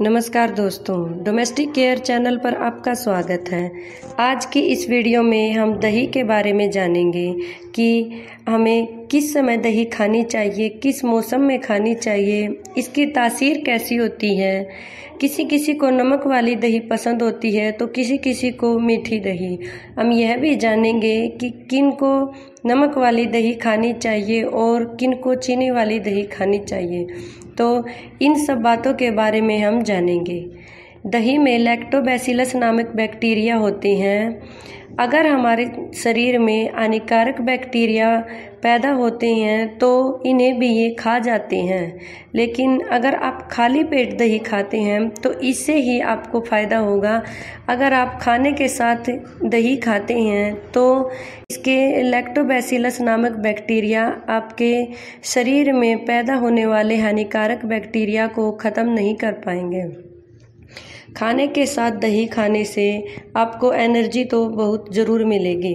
नमस्कार दोस्तों, domestic care channel पर आपका स्वागत है। आज की इस वीडियो में हम दही के बारे में जानेंगे कि हमें किस समय दही खानी चाहिए, किस मौसम में खानी चाहिए, इसकी तासीर कैसी होती है। किसी किसी को नमक वाली दही पसंद होती है तो किसी किसी को मीठी दही। हम यह भी जानेंगे कि किन को नमक वाली दही खानी चाहिए और किन को चीनी वाली दही खानी चाहिए। तो इन सब बातों के बारे में हम जानेंगे। दही में लैक्टोबैसिलस नामक बैक्टीरिया होते हैं। अगर हमारे शरीर में हानिकारक बैक्टीरिया पैदा होते हैं तो इन्हें भी ये खा जाते हैं, लेकिन अगर आप खाली पेट दही खाते हैं तो इससे ही आपको फ़ायदा होगा। अगर आप खाने के साथ दही खाते हैं तो इसके लैक्टोबैसिलस नामक बैक्टीरिया आपके शरीर में पैदा होने वाले हानिकारक बैक्टीरिया को ख़त्म नहीं कर पाएंगे। खाने के साथ दही खाने से आपको एनर्जी तो बहुत ज़रूर मिलेगी।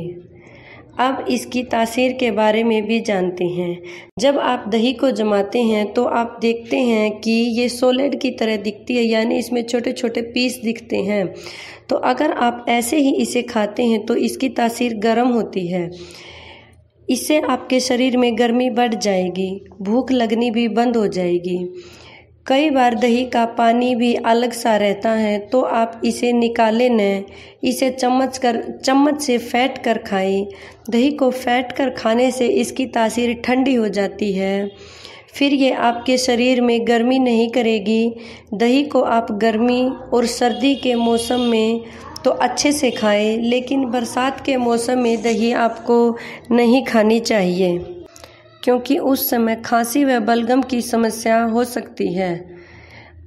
अब इसकी तासीर के बारे में भी जानते हैं। जब आप दही को जमाते हैं तो आप देखते हैं कि ये सॉलिड की तरह दिखती है, यानी इसमें छोटे छोटे पीस दिखते हैं। तो अगर आप ऐसे ही इसे खाते हैं तो इसकी तासीर गर्म होती है। इससे आपके शरीर में गर्मी बढ़ जाएगी, भूख लगनी भी बंद हो जाएगी। कई बार दही का पानी भी अलग सा रहता है तो आप इसे निकाले न, इसे चम्मच से फेंट कर खाएं। दही को फेंट कर खाने से इसकी तासीर ठंडी हो जाती है, फिर ये आपके शरीर में गर्मी नहीं करेगी। दही को आप गर्मी और सर्दी के मौसम में तो अच्छे से खाएं, लेकिन बरसात के मौसम में दही आपको नहीं खानी चाहिए, क्योंकि उस समय खांसी व बलगम की समस्या हो सकती है।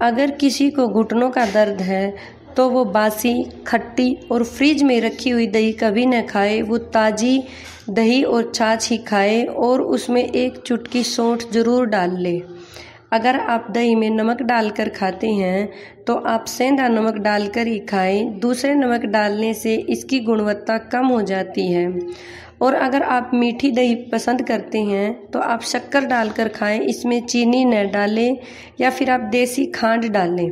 अगर किसी को घुटनों का दर्द है तो वो बासी, खट्टी और फ्रिज में रखी हुई दही कभी न खाए। वो ताज़ी दही और छाछ ही खाए और उसमें एक चुटकी सौंठ ज़रूर डाल ले। अगर आप दही में नमक डालकर खाते हैं तो आप सेंधा नमक डालकर ही खाएं। दूसरे नमक डालने से इसकी गुणवत्ता कम हो जाती है। और अगर आप मीठी दही पसंद करते हैं तो आप शक्कर डालकर खाएं, इसमें चीनी न डालें या फिर आप देसी खांड डालें।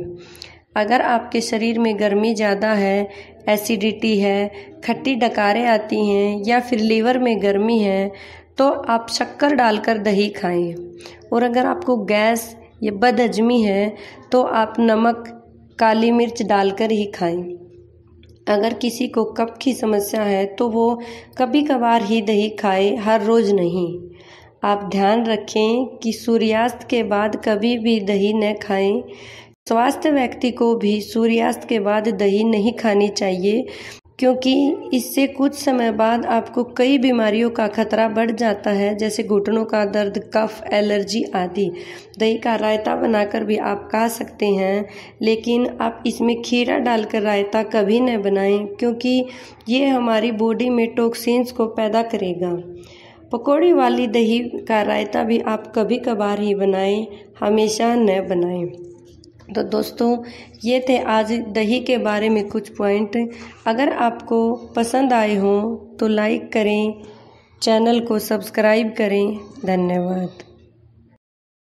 अगर आपके शरीर में गर्मी ज़्यादा है, एसिडिटी है, खट्टी डकारें आती हैं या फिर लीवर में गर्मी है तो आप शक्कर डालकर दही खाएं। और अगर आपको गैस या बदहजमी है तो आप नमक, काली मिर्च डालकर ही खाएं। अगर किसी को कब्ज़ की समस्या है तो वो कभी कभार ही दही खाए, हर रोज़ नहीं। आप ध्यान रखें कि सूर्यास्त के बाद कभी भी दही न खाएं। स्वस्थ व्यक्ति को भी सूर्यास्त के बाद दही नहीं खानी चाहिए, क्योंकि इससे कुछ समय बाद आपको कई बीमारियों का खतरा बढ़ जाता है, जैसे घुटनों का दर्द, कफ, एलर्जी आदि। दही का रायता बनाकर भी आप खा सकते हैं, लेकिन आप इसमें खीरा डालकर रायता कभी न बनाएं, क्योंकि ये हमारी बॉडी में टॉक्सिन्स को पैदा करेगा। पकौड़ी वाली दही का रायता भी आप कभी कभार ही बनाएं, हमेशा न बनाएं। तो दोस्तों, ये थे आज दही के बारे में कुछ पॉइंट। अगर आपको पसंद आए हों तो लाइक करें, चैनल को सब्सक्राइब करें। धन्यवाद।